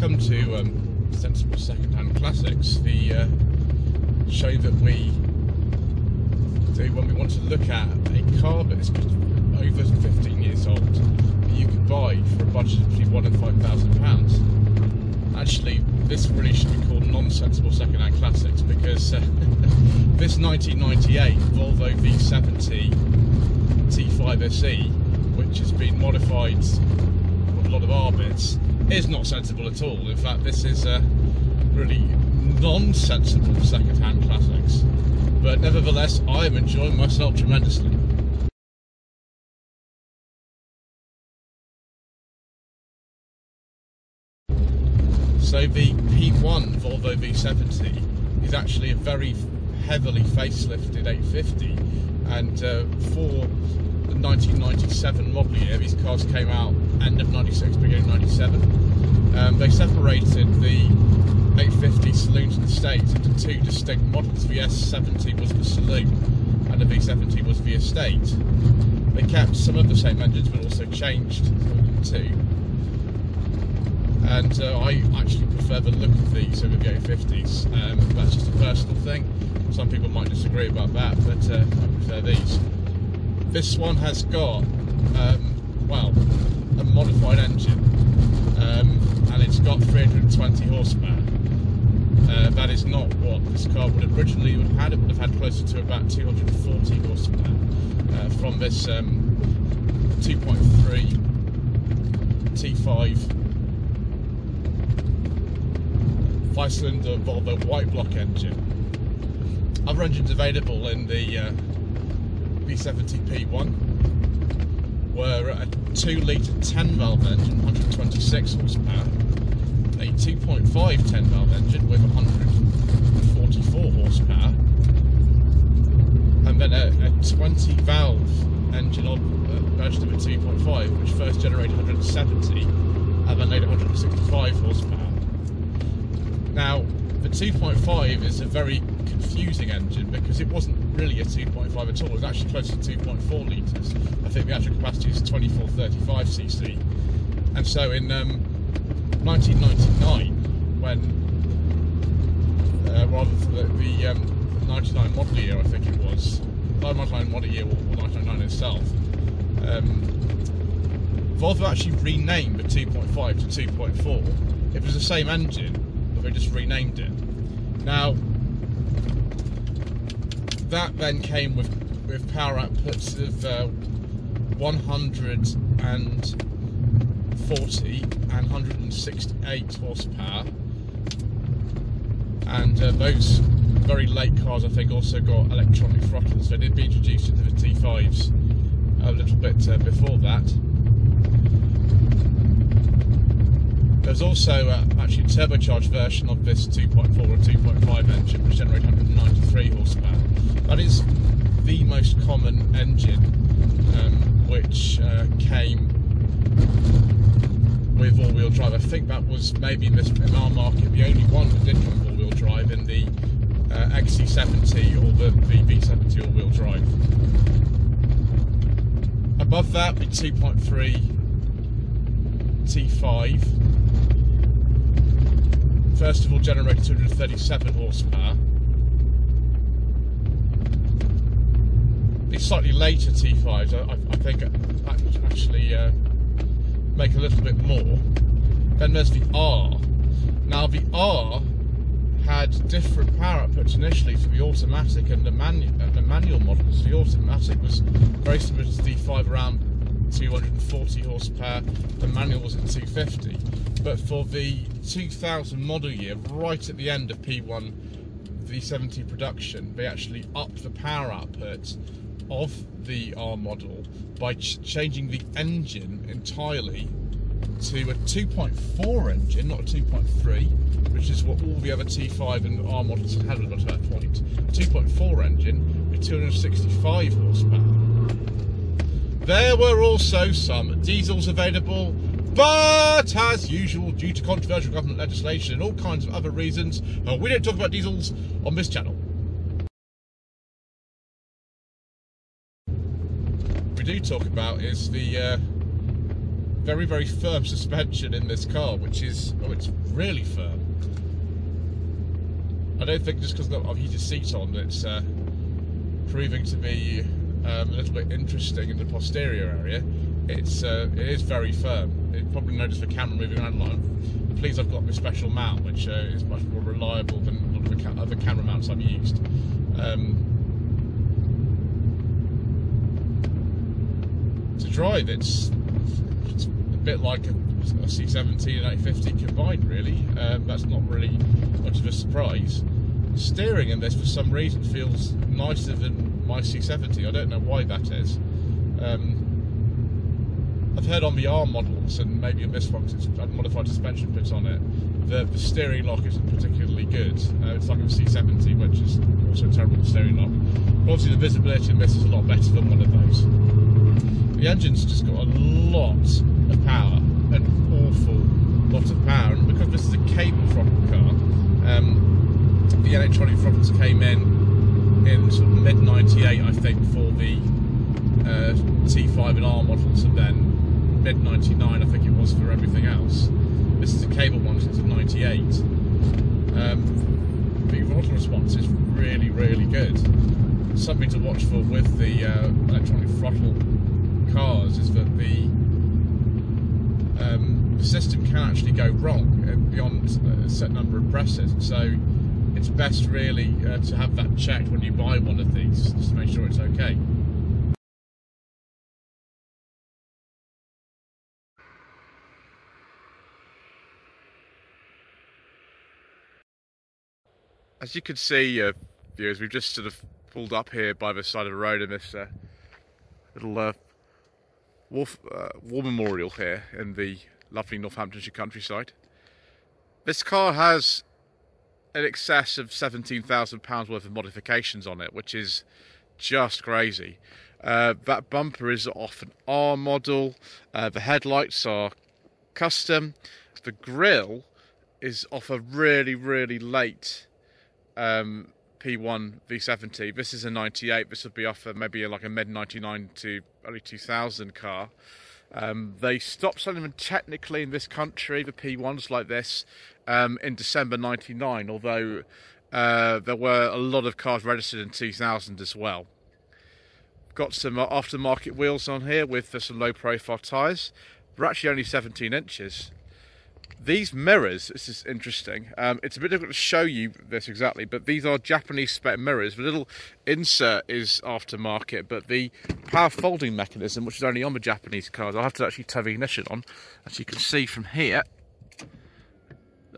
Welcome to Sensible Secondhand Classics, the show that we do when we want to look at a car that is over 15 years old that you could buy for a budget of between £1,000 and £5,000. Actually, this really should be called non-sensible secondhand classics because this 1998 Volvo V70 T5SE, which has been modified with a lot of R bits, is not sensible at all. In fact, this is really non-sensible second-hand classics. But nevertheless, I am enjoying myself tremendously. So the P1 Volvo V70 is actually a very heavily facelifted 850, and for the 1997 model year, these cars came out end of 96, beginning of 97. They separated the 850 saloon to the estate into two distinct models. The S70 was the saloon and the V70 was the estate. They kept some of the same engines but also changed the two. And I actually prefer the look of these over the 850s. That's just a personal thing. Some people might disagree about that, but I prefer these. This one has got, well, a modified engine, and it's got 320 horsepower. That is not what this car would originally have had. It would have had closer to about 240 horsepower from this 2.3 T5 5-cylinder Volvo white block engine. Other engines available in the V70 P1 were a 2-litre 10-valve engine, 126 horsepower, a 2.5 10-valve engine with 144 horsepower, and then a 20-valve engine version of a 2.5, which first generated 170 and then later 165 horsepower. Now, the 2.5 is a very confusing engine because it wasn't really a 2.5 at all. It was actually close to 2.4 litres. I think the actual capacity is 2435cc. And so in 1999, when rather than the 99 model year, I think it was, 99 model year or 1999 itself, Volvo actually renamed the 2.5 to 2.4. It was the same engine, but they just renamed it. Now, that then came with power outputs of 140 and 168 horsepower, and those very late cars I think also got electronic throttles. They did be introduced into the T5s a little bit before that. There's also actually a turbocharged version of this 2.4 or 2.5 engine which generates 193 horsepower. That is the most common engine which came with all-wheel drive. I think that was maybe in our market the only one that did come with all-wheel drive, in the XC70 or the V70 all-wheel drive. Above that, the 2.3 T5, first of all generated 237 horsepower. The slightly later T5s, I think that actually make a little bit more. Then there's the R. Now the R had different power outputs initially for the automatic and the manual models. The automatic was very similar to the D5, around 240 horsepower. The manual was at 250. But for the 2000 model year, right at the end of P1 V70 production, they actually upped the power output of the R model by changing the engine entirely to a 2.4 engine, not a 2.3, which is what all the other T5 and R models had up to that point. A 2.4 engine with 265 horsepower. There were also some diesels available, but as usual, due to controversial government legislation and all kinds of other reasons, we don't talk about diesels on this channel. What we do talk about is the very, very firm suspension in this car, which is, oh, it's really firm. I don't think just because I've heated seats on, it's proving to be a little bit interesting in the posterior area. It's it is very firm. You probably noticed the camera moving around a lot. I'm pleased I've got my special mount, which is much more reliable than a lot of the other camera mounts I've used. To drive, it's a bit like a C17 and 850 combined, really. That's not really much of a surprise. Steering in this, for some reason, feels nicer than my C70. I don't know why that is. I've heard on the R models, and maybe a Misfox, it's a modified suspension put on it, that the steering lock isn't particularly good. It's like a C70, which is also terrible with steering lock. But obviously the visibility in this is a lot better than one of those. The engine's just got a lot of power, an awful lot of power, and because this is a cable throttle car, the electronic throttles came in sort of mid-98, I think, for the T5 and R models, and then mid-99, I think it was, for everything else. This is a cable one since 98. The throttle response is really, really good. Something to watch for with the electronic throttle cars is that the system can actually go wrong beyond a set number of presses, so it's best really to have that checked when you buy one of these, just to make sure it's okay. As you can see, viewers, we've just sort of pulled up here by the side of the road in this little war memorial here in the lovely Northamptonshire countryside. This car has in excess of £17,000 worth of modifications on it, which is just crazy. That bumper is off an R model, the headlights are custom, the grille is off a really, really late P1 V70. This is a 98, this would be off maybe like a mid-99 to early 2000 car. They stopped selling them technically in this country, the P1s like this, in December 99, although there were a lot of cars registered in 2000 as well. Got some aftermarket wheels on here with some low profile tyres. They're actually only 17 inches. These mirrors, this is interesting, it's a bit difficult to show you this exactly, but these are Japanese spec mirrors. The little insert is aftermarket, but the power folding mechanism, which is only on the Japanese cars, I'll have to actually turn the ignition on. As you can see from here,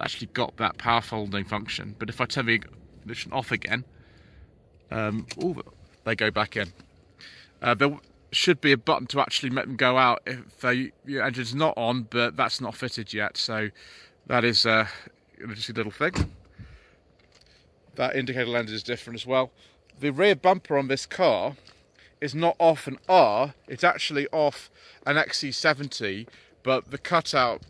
actually got that power folding function, but if I turn the ignition off again, they go back in. There should be a button to actually make them go out if your engine's not on, but that's not fitted yet, so that is just a little thing. That indicator lens is different as well. The rear bumper on this car is not off an R, it's actually off an XC70, but the cutout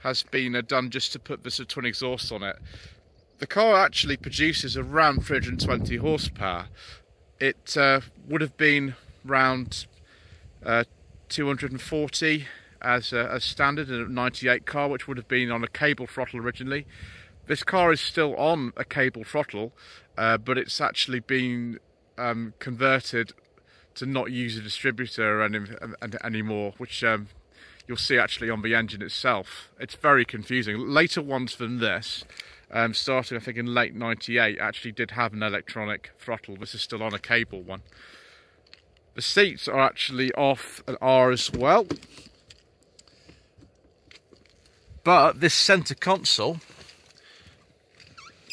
has been done just to put this twin exhaust on it. The car actually produces around 320 horsepower. It would have been around 240 as standard in a 98 car, which would have been on a cable throttle originally. This car is still on a cable throttle, but it's actually been converted to not use a distributor anymore, which you'll see actually on the engine itself. It's very confusing. Later ones than this, starting I think in late 98, actually did have an electronic throttle. This is still on a cable one. The seats are actually off an R as well. But this centre console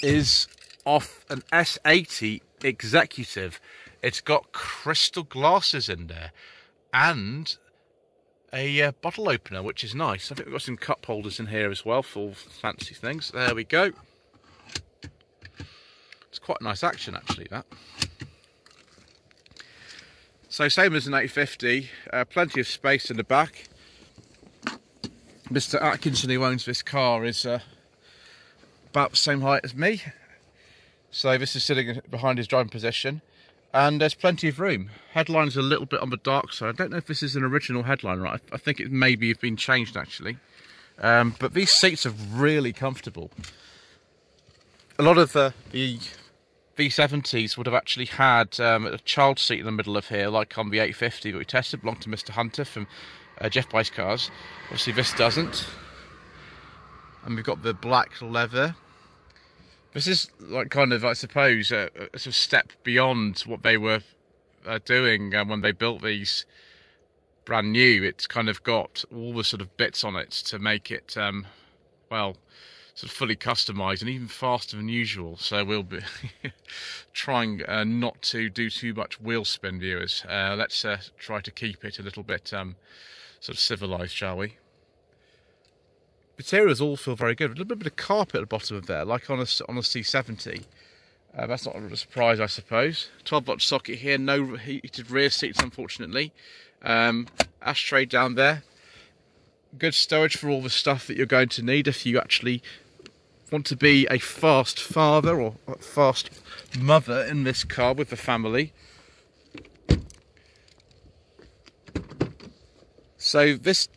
is off an S80 Executive. It's got crystal glasses in there and a bottle opener, which is nice. I think we've got some cup holders in here as well for fancy things. There we go. It's quite nice action actually, that. So same as an 850, plenty of space in the back. Mr. Atkinson, who owns this car, is about the same height as me. So this is sitting behind his driving position. and there's plenty of room. Headline's a little bit on the dark side. I don't know if this is an original headline, right? I think it maybe have been changed actually. But these seats are really comfortable. A lot of the V70s would have actually had a child seat in the middle of here, like on the 850 that we tested, belonged to Mr. Hunter from Jeff Buys Cars. Obviously this doesn't. And we've got the black leather. This is like kind of, I suppose, a sort of step beyond what they were doing when they built these brand new. It's kind of got all the sort of bits on it to make it, well, sort of fully customised and even faster than usual. So we'll be trying not to do too much wheel spin, viewers. Let's try to keep it a little bit sort of civilised, shall we? Materials all feel very good. A little bit of carpet at the bottom of there, like on a C70. That's not a surprise, I suppose. 12-volt socket here, no heated rear seats, unfortunately. Ashtray down there. Good storage for all the stuff that you're going to need if you actually want to be a fast father or a fast mother in this car with the family. So this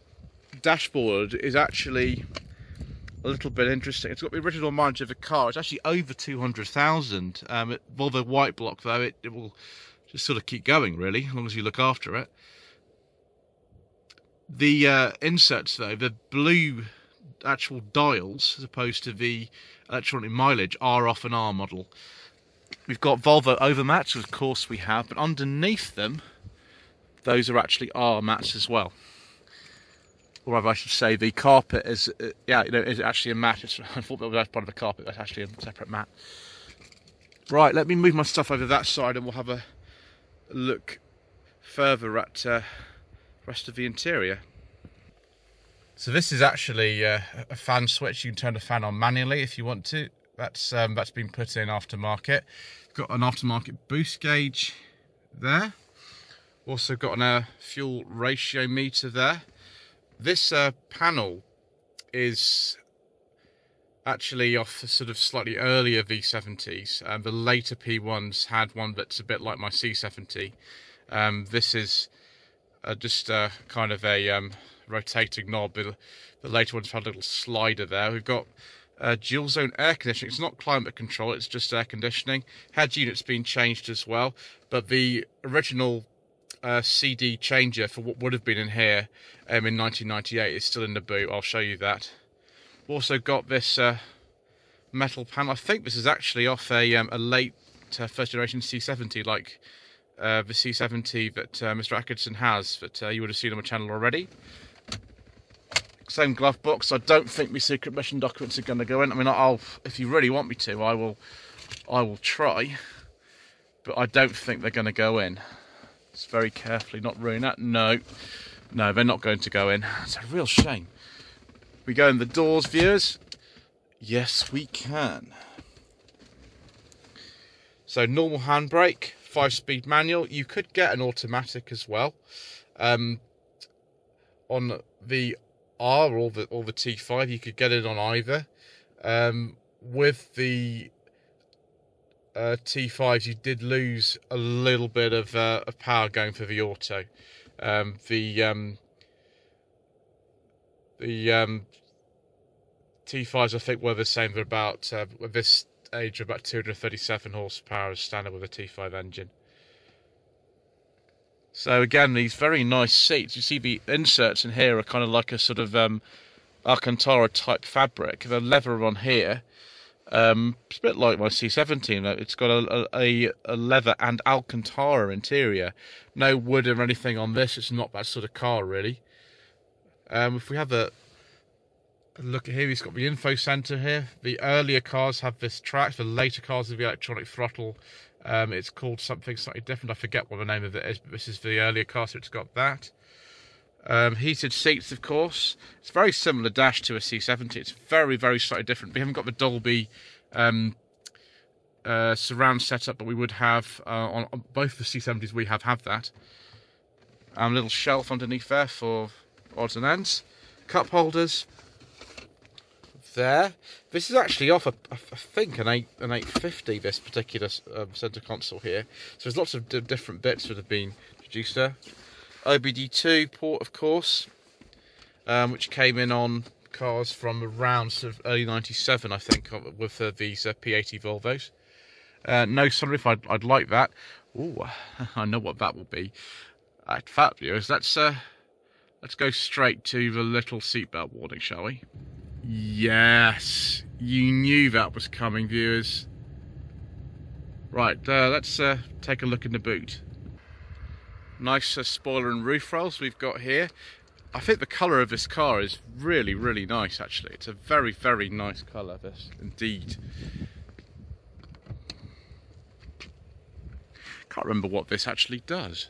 dashboard is actually a little bit interesting. It's got the original mileage of the car. It's actually over 200,000. Volvo white block though, it will just sort of keep going really, as long as you look after it. The inserts though, the blue actual dials as opposed to the electronic mileage are off an R model. We've got Volvo overmats, of course we have, but underneath them, those are actually R mats as well. Or I should say, the carpet is, yeah, you know, is actually a mat. It's, I thought that was part of the carpet. That's actually a separate mat. Right, let me move my stuff over that side, and we'll have a look further at the rest of the interior. So this is actually a fan switch. You can turn the fan on manually if you want to. That's been put in aftermarket. Got an aftermarket boost gauge there. Also got a fuel ratio meter there. This panel is actually off the sort of slightly earlier V70s. The later P1s had one that's a bit like my C70. This is just kind of a rotating knob. The later ones had a little slider there. We've got dual zone air conditioning. It's not climate control, it's just air conditioning. Head unit's been changed as well, but the original CD changer for what would have been in here in 1998 is still in the boot. I'll show you that. Also got this metal panel. I think this is actually off a late first generation C70, like the C70 that Mr. Atkinson has, that you would have seen on my channel already. Same glove box. I don't think my secret mission documents are going to go in. I mean, I'll, if you really want me to, I will try, but I don't think they're going to go in. Just very carefully not ruin that. No, they're not going to go in. It's a real shame. We go in the doors, viewers. Yes, we can. So normal handbrake, 5-speed manual. You could get an automatic as well on the R or the T5. You could get it on either. With the T5s, you did lose a little bit of power going for the auto. The T5s, I think, were the same for about at this age of about 237 horsepower as standard with a T5 engine. So again, these very nice seats. You see the inserts in here are kind of like a sort of Alcantara type fabric. The leather on here, it's a bit like my C17, it's got a leather and Alcantara interior. No wood or anything on this, it's not that sort of car really. If we have a look at here, he's got the info centre here. The earlier cars have this track, the later cars have the electronic throttle. It's called something slightly different, I forget what the name of it is, but this is the earlier car, so it's got that. Heated seats, of course. It's a very similar dash to a C70. It's very, very slightly different. We haven't got the Dolby surround setup, but we would have on both the C70s. We have that. A little shelf underneath there for odds and ends. Cup holders. there. This is actually off, I think, an 850, this particular centre console here. So there's lots of different bits that have been produced there. OBD2 port, of course, which came in on cars from around sort of early 97, I think, with these P80 Volvos. No sunroof, I'd like that. Ooh, I know what that will be. In fact, viewers, let's go straight to the little seatbelt warning, shall we? Yes, you knew that was coming, viewers. Right, let's take a look in the boot. Nice spoiler and roof rails we've got here. I think the colour of this car is really, really nice, actually. It's a very, very nice colour, this, indeed. Can't remember what this actually does.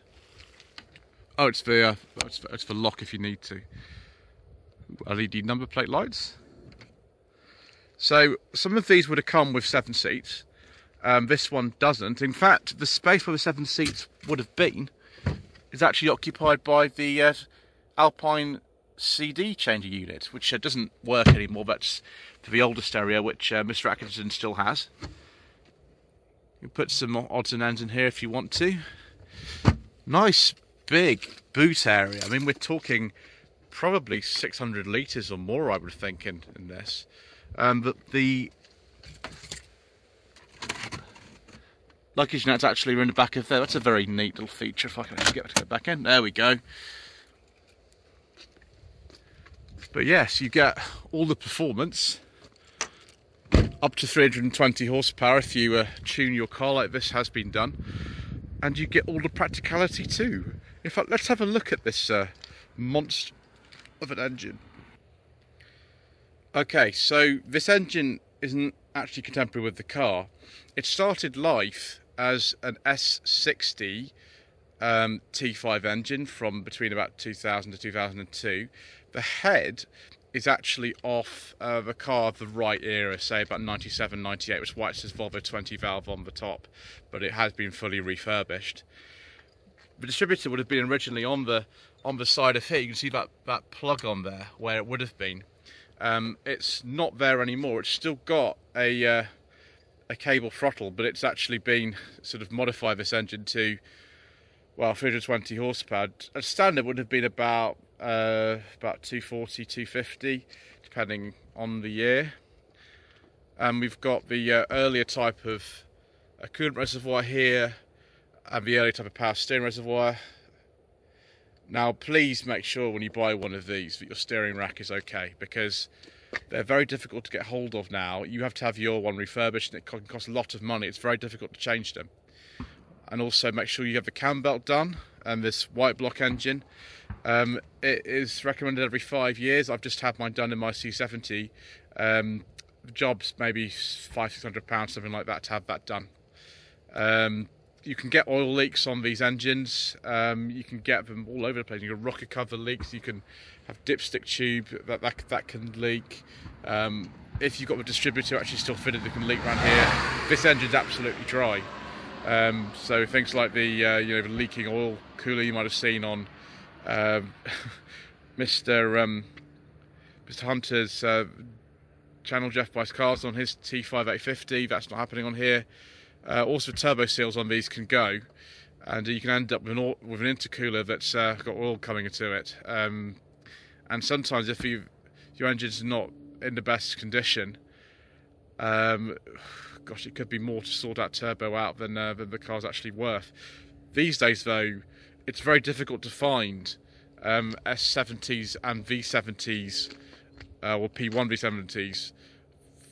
Oh, it's the lock if you need to. LED number plate lights. So some of these would have come with 7 seats. This one doesn't. In fact, the space where the 7 seats would have been is actually occupied by the Alpine CD changer unit, which doesn't work anymore. That's for the older stereo, which Mr. Atkinson still has. You can put some odds and ends in here if you want to. Nice big boot area. I mean, we're talking probably 600 litres or more, I would think, in this. But the luggage nets actually are in the back of there. That's a very neat little feature. If I can actually get it to go back in. There we go. But yes, you get all the performance, up to 320 horsepower if you tune your car like this has been done. And you get all the practicality too. In fact, let's have a look at this monster of an engine. Okay, so this engine isn't actually contemporary with the car. It started life as an S60 T5 engine from between about 2000 to 2002. The head is actually off the car of the right era, say about 97, 98, which is why it says Volvo 20 valve on the top, but it has been fully refurbished. The distributor would have been originally on the side of here. You can see that plug on there where it would have been. It's not there anymore. It's still got a cable throttle, but it's actually been sort of modified this engine to, well, 320 horsepower. A standard would have been about 240, 250, depending on the year. And we've got the earlier type of coolant reservoir here, and the earlier type of power steering reservoir. Now, please make sure when you buy one of these that your steering rack is okay, because they're very difficult to get hold of now. You have to have your one refurbished, and it can cost a lot of money. It's very difficult to change them. And also make sure you have the cam belt done, and this white block engine. It is recommended every 5 years. I've just had mine done in my C70. Jobs maybe £500, £600, something like that, to have that done. You can get oil leaks on these engines. You can get them all over the place. You can rocker cover leaks. You can have dipstick tube that can leak. If you've got the distributor actually still fitted, that can leak around here. This engine's absolutely dry. So things like the the leaking oil cooler you might have seen on Mr. Hunter's channel, Jeff Buys Cars, on his T5 850. That's not happening on here. Also, turbo seals on these can go, and you can end up with an intercooler that's got oil coming into it. And sometimes, if your engine's not in the best condition, gosh, it could be more to sort that turbo out than the car's actually worth. These days, though, it's very difficult to find S70s and V70s, or P1 V70s,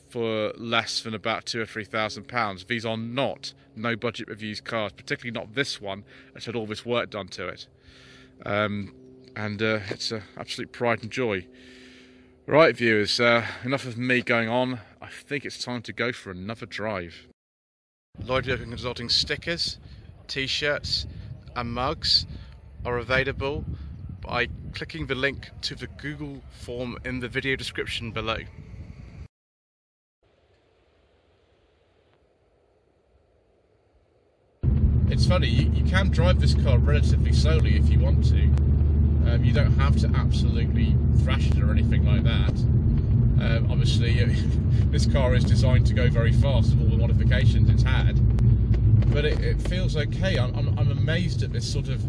for less than about £2,000 or £3,000. These are not no budget reviews cars, particularly not this one that's had all this work done to it. And it's an absolute pride and joy. Right, viewers, enough of me going on. I think it's time to go for another drive. Lloyd Vehicle Consulting stickers, t-shirts and mugs are available by clicking the link to the Google form in the video description below. It's funny, you can drive this car relatively slowly if you want to. You don't have to absolutely thrash it or anything like that. obviously this car is designed to go very fast with all the modifications it's had, but it feels okay. I'm amazed at this sort of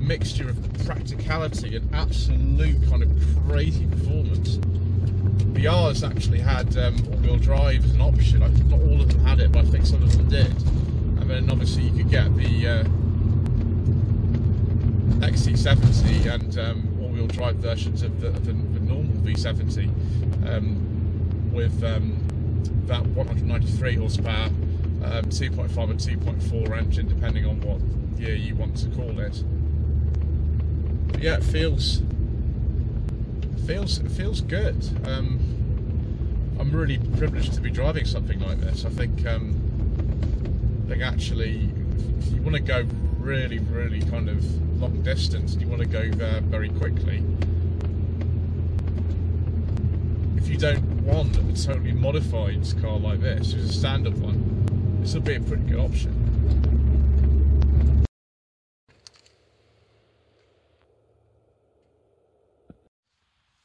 mixture of practicality and absolute kind of crazy performance. The R's actually had all-wheel drive as an option. Not all of them had it, but I think some of them did. And then obviously you could get the XC70 and all-wheel drive versions of the normal V70 with that 193 horsepower, 2.5 and 2.4 engine, depending on what year you want to call it. But yeah, it feels good. I'm really privileged to be driving something like this. I think actually, if you want to go really kind of long distance, you want to go there very quickly. If you don't want a totally modified car like this, just a standard one, this would be a pretty good option.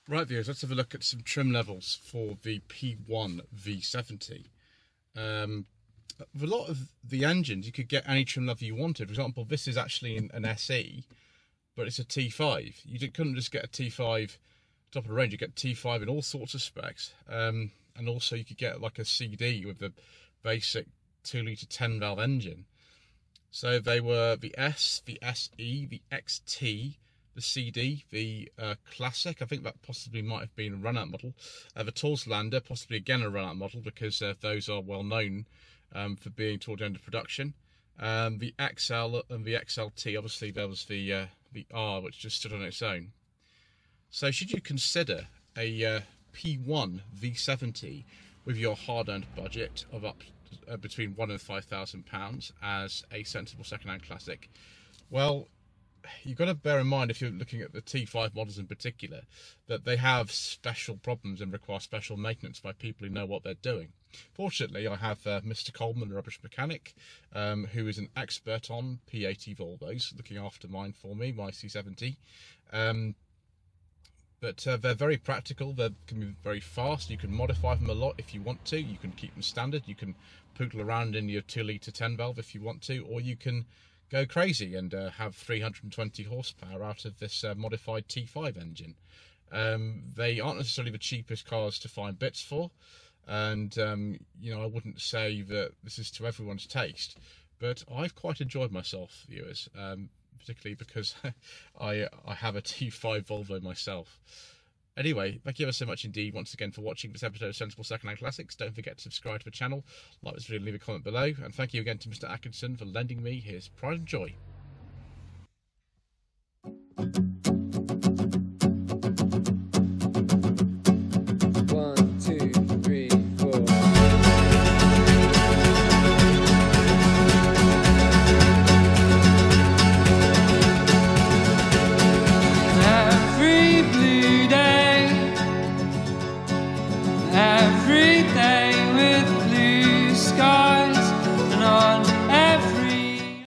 Right viewers, let's have a look at some trim levels for the P1 V70. For a lot of the engines, you could get any trim level you wanted. For example, this is actually an SE, but it's a T5. You couldn't just get a T5 top of the range, you get T5 in all sorts of specs. And also you could get like a CD with the basic 2-litre 10-valve engine. So they were the S, the SE, the XT, the CD, the Classic, I think that possibly might have been a run-out model, the Torslander, possibly again a run-out model, because those are well known for being toward the end of production. The XL and the XLT, obviously there was the R, which just stood on its own. So should you consider a P1 V70 with your hard-earned budget of up between £1,000 and £5,000 as a sensible second-hand classic? Well, you've got to bear in mind, if you're looking at the T5 models in particular, that they have special problems and require special maintenance by people who know what they're doing. Fortunately, I have Mr. Coleman, a rubbish mechanic, who is an expert on P80 Volvos, looking after mine for me, my C70. But they're very practical, they can be very fast, you can modify them a lot if you want to, you can keep them standard, you can poodle around in your 2-litre 10-valve if you want to, or you can go crazy and have 320 horsepower out of this modified T5 engine. They aren't necessarily the cheapest cars to find bits for, and you know, I wouldn't say that this is to everyone's taste, but I've quite enjoyed myself, viewers, particularly because I have a T5 Volvo myself. Anyway, thank you ever so much indeed once again for watching this episode of Sensible Secondhand Classics. Don't forget to subscribe to the channel, like this video, leave a comment below. And thank you again to Mr. Atkinson for lending me his pride and joy. Every day with blue skies.